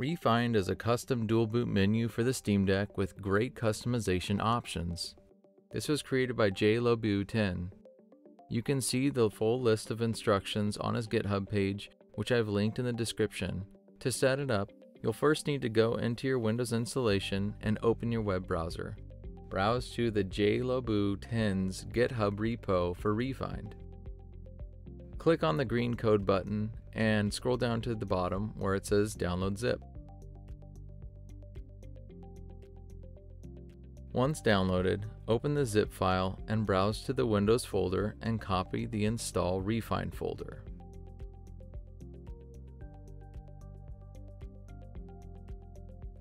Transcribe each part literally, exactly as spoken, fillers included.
rEFInd is a custom dual boot menu for the Steam Deck with great customization options. This was created by j lobue ten. You can see the full list of instructions on his GitHub page, which I've linked in the description. To set it up, you'll first need to go into your Windows installation and open your web browser. Browse to the j lobue ten's GitHub repo for rEFInd. Click on the green code button and scroll down to the bottom where it says download zip. Once downloaded, open the zip file and browse to the Windows folder and copy the install rEFInd folder.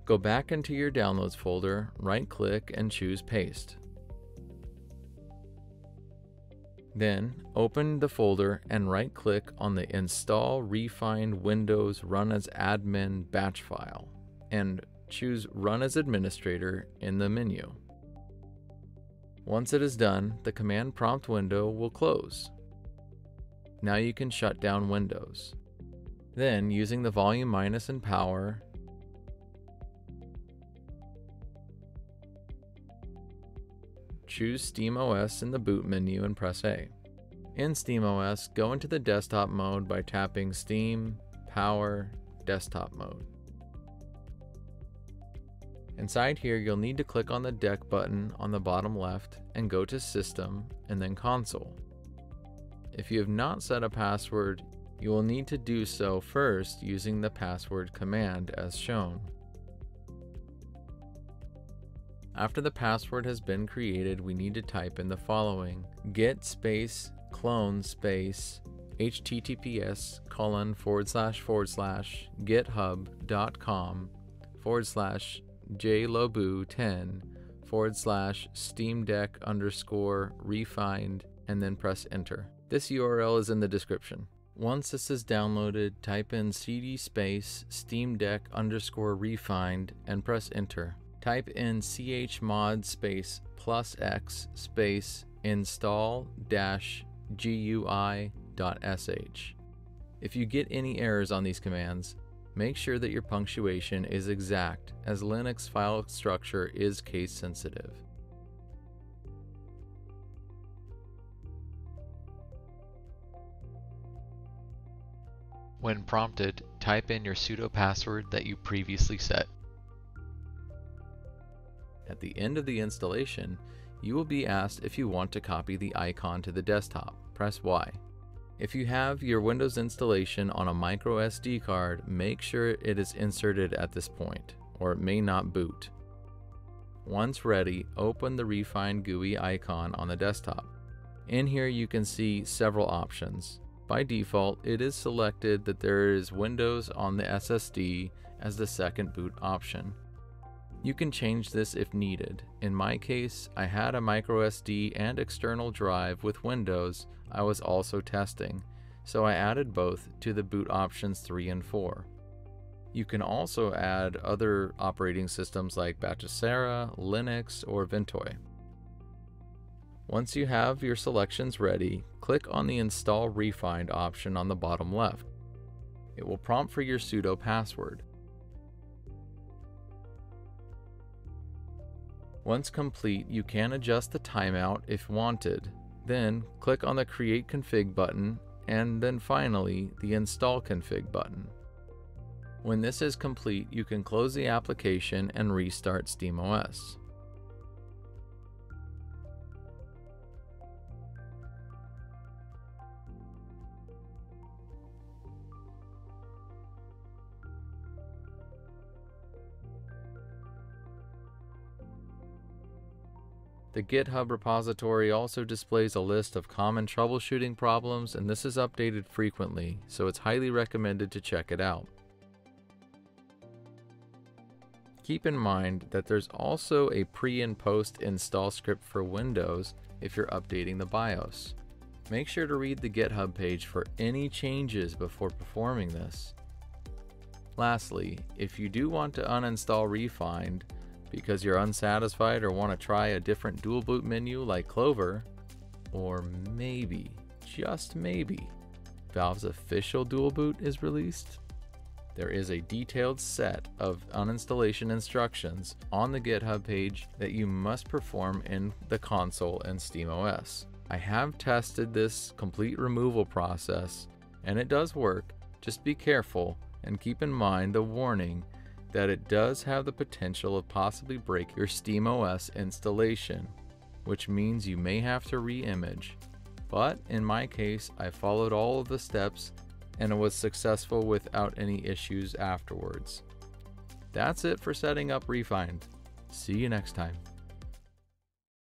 Go back into your downloads folder, right-click and choose paste. Then open the folder and right-click on the install rEFInd Windows Run as Admin batch file and choose Run as Administrator in the menu. Once it is done, the command prompt window will close. Now you can shut down Windows. Then, using the volume minus and power, choose SteamOS in the boot menu and press A. In SteamOS, go into the desktop mode by tapping Steam, Power, Desktop Mode. Inside here, you'll need to click on the Deck button on the bottom left and go to System and then Console. If you have not set a password, you will need to do so first using the password command as shown. After the password has been created, we need to type in the following: git space clone space https colon forward slash forward slash github.com forward slash j lobue ten forward slash steam deck underscore rEFInd and then press enter. This U R L is in the description. Once this is downloaded, type in cd space steam deck underscore rEFInd and press enter. Type in chmod space plus x space install dash gui dot sh. If you get any errors on these commands, make sure that your punctuation is exact, as Linux file structure is case sensitive. When prompted, type in your sudo password that you previously set. At the end of the installation, you will be asked if you want to copy the icon to the desktop. Press Y. If you have your Windows installation on a micro S D card, make sure it is inserted at this point, or it may not boot. Once ready, open the rEFInd G U I icon on the desktop. In here you can see several options. By default, it is selected that there is Windows on the S S D as the second boot option. You can change this if needed. In my case, I had a micro S D and external drive with Windows I was also testing, so I added both to the boot options three and four. You can also add other operating systems like Batocera, Linux, or Ventoy. Once you have your selections ready, click on the Install rEFInd option on the bottom left. It will prompt for your sudo password. Once complete, you can adjust the timeout if wanted. Then, click on the Create Config button, and then finally, the Install Config button. When this is complete, you can close the application and restart SteamOS. The GitHub repository also displays a list of common troubleshooting problems, and this is updated frequently, so it's highly recommended to check it out. Keep in mind that there's also a pre and post install script for Windows if you're updating the BIOS. Make sure to read the GitHub page for any changes before performing this. Lastly, if you do want to uninstall rEFInd, because you're unsatisfied or want to try a different dual boot menu like Clover, or maybe, just maybe, Valve's official dual boot is released, There is a detailed set of uninstallation instructions on the GitHub page that you must perform in the console and SteamOS. I have tested this complete removal process and it does work. Just be careful and keep in mind the warning that it does have the potential of possibly break your SteamOS installation, which means you may have to re-image. But in my case, I followed all of the steps and was successful without any issues afterwards. That's it for setting up rEFInd. See you next time.